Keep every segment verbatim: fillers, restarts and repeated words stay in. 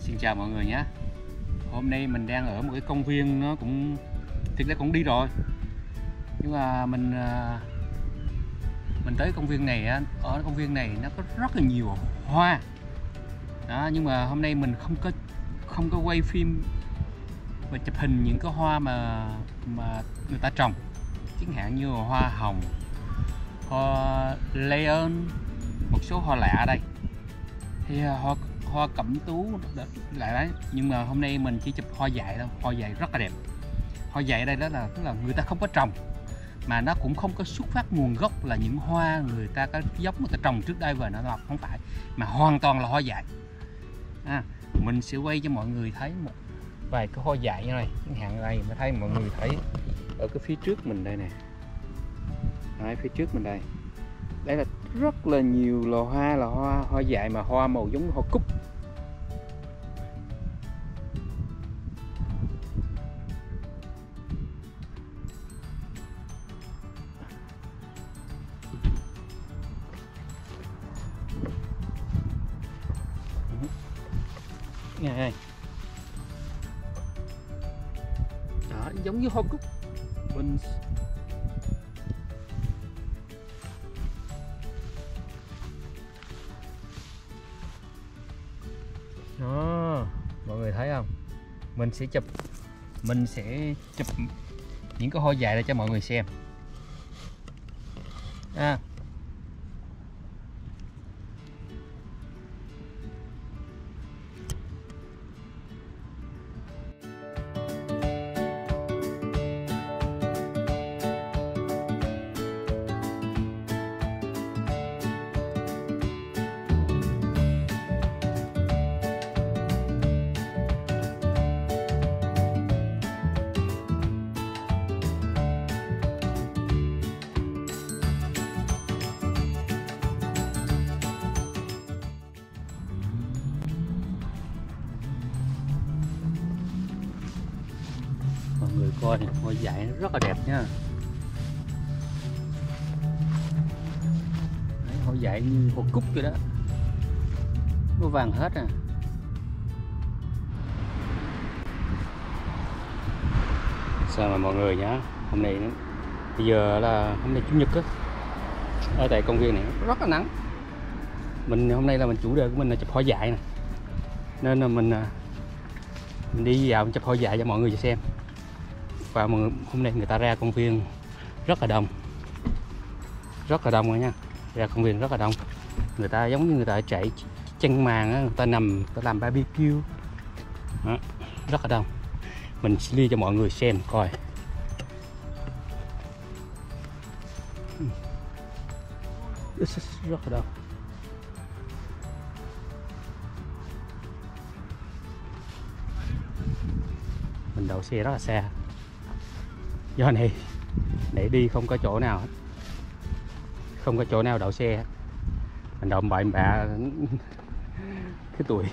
Xin chào mọi người nhé. Hôm nay mình đang ở một cái công viên, nó cũng thực ra cũng đi rồi, nhưng mà mình mình tới công viên này. Ở công viên này nó có rất là nhiều hoa đó, nhưng mà hôm nay mình không có không có quay phim và chụp hình những cái hoa mà mà người ta trồng, chẳng hạn như hoa hồng, hoa leon, một số hoa lạ đây, thì hoa hoa cẩm tú lại đấy. Nhưng mà hôm nay mình chỉ chụp hoa dại thôi, hoa dại rất là đẹp. Hoa dại đây đó là tức là người ta không có trồng, mà nó cũng không có xuất phát nguồn gốc là những hoa người ta có giống người ta trồng trước đây và nó mọc, không phải, mà hoàn toàn là hoa dại. À, mình sẽ quay cho mọi người thấy một vài cái hoa dại như này, những hàng này mà thấy mọi người thấy ở cái phía trước mình đây nè. Đấy, phía trước mình đây, đây là rất là nhiều lò hoa, là hoa hoa dại mà hoa màu giống hoa cúc. Này, đó, giống như hoa cúc. Mình đó, mọi người thấy không? Mình sẽ chụp mình sẽ chụp những cái hoa dại để cho mọi người xem. À, người coi này, hoa dại nó rất là đẹp nha. Đấy, hoa dại như hoa cúc vậy đó, nó vàng hết à. Sao mà mọi người nhá, hôm nay bây giờ là hôm nay chủ nhật á, ở tại công viên này rất là nắng. Mình hôm nay là mình chủ đề của mình là chụp hoa dại nè, nên là mình mình đi vào chụp hoa dại cho mọi người xem. Và hôm nay người ta ra công viên rất là đông, rất là đông rồi nha, ra công viên rất là đông. Người ta giống như người ta chạy chân màn, người ta nằm, người ta làm barbecue đó, rất là đông. Mình sẽ đi cho mọi người xem coi. Rất là đông. Mình đậu xe rất là xa, do này để đi không có chỗ nào, không có chỗ nào đậu xe. Mình đậu bậy bạ, cái tuổi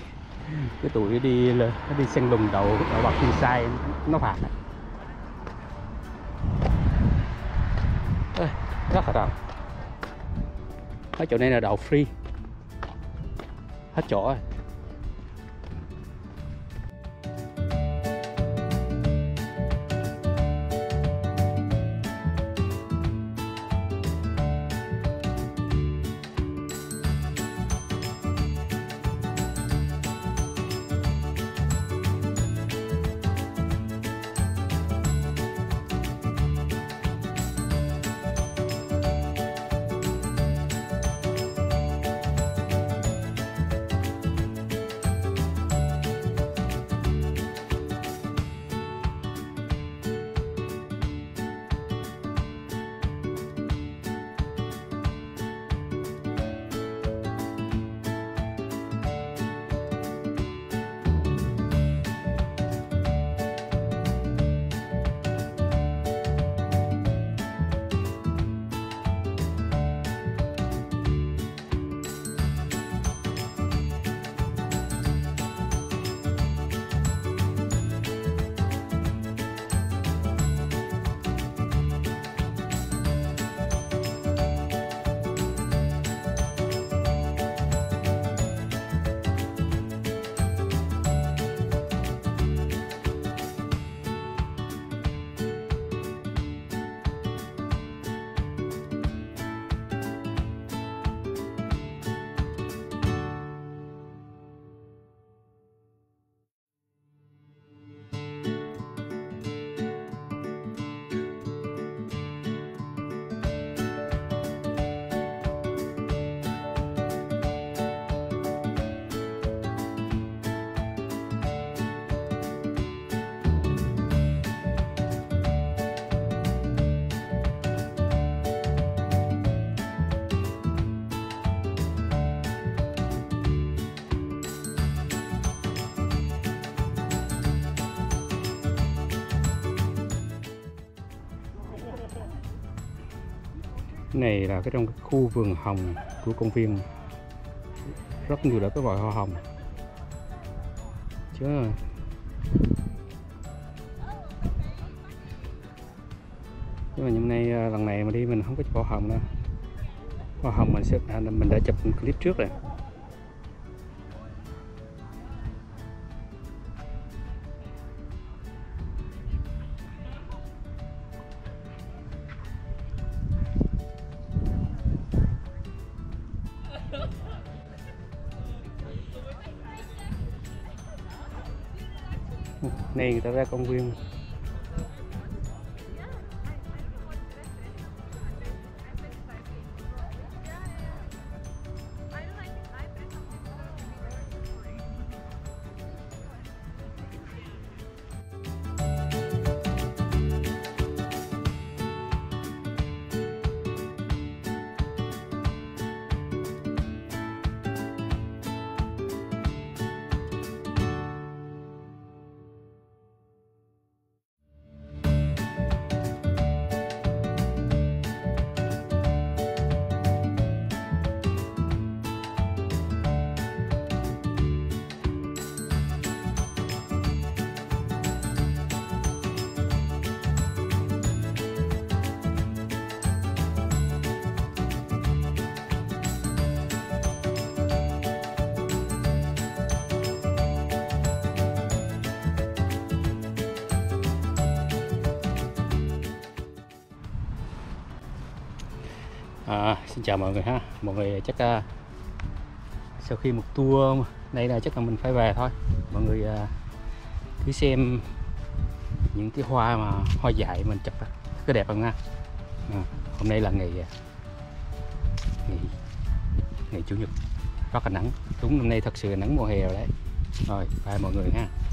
cái tuổi đi đi săn lùng đậu đậu bạc đi sai nó phạt. Ê, rất là đông. Ở chỗ này là đậu free, hết chỗ rồi. Cái này là cái trong cái khu vườn hồng của công viên, rất nhiều là cái vòi hoa hồng chứ. Nhưng mà hôm nay lần này mà đi mình không có chụp hoa hồng đâu. Hoa hồng mình sẽ à, mình đã chụp clip trước rồi. Này người ta ra công viên. À, xin chào mọi người ha, mọi người chắc uh, sau khi một tour đây là chắc là mình phải về thôi. Mọi người uh, cứ xem những cái hoa mà hoa dại mình chụp cái đẹp hơn ha. À, hôm nay là ngày ngày, ngày chủ nhật, rất là nắng, đúng năm nay thật sự là nắng mùa hè rồi đấy. Rồi, bye mọi người ha.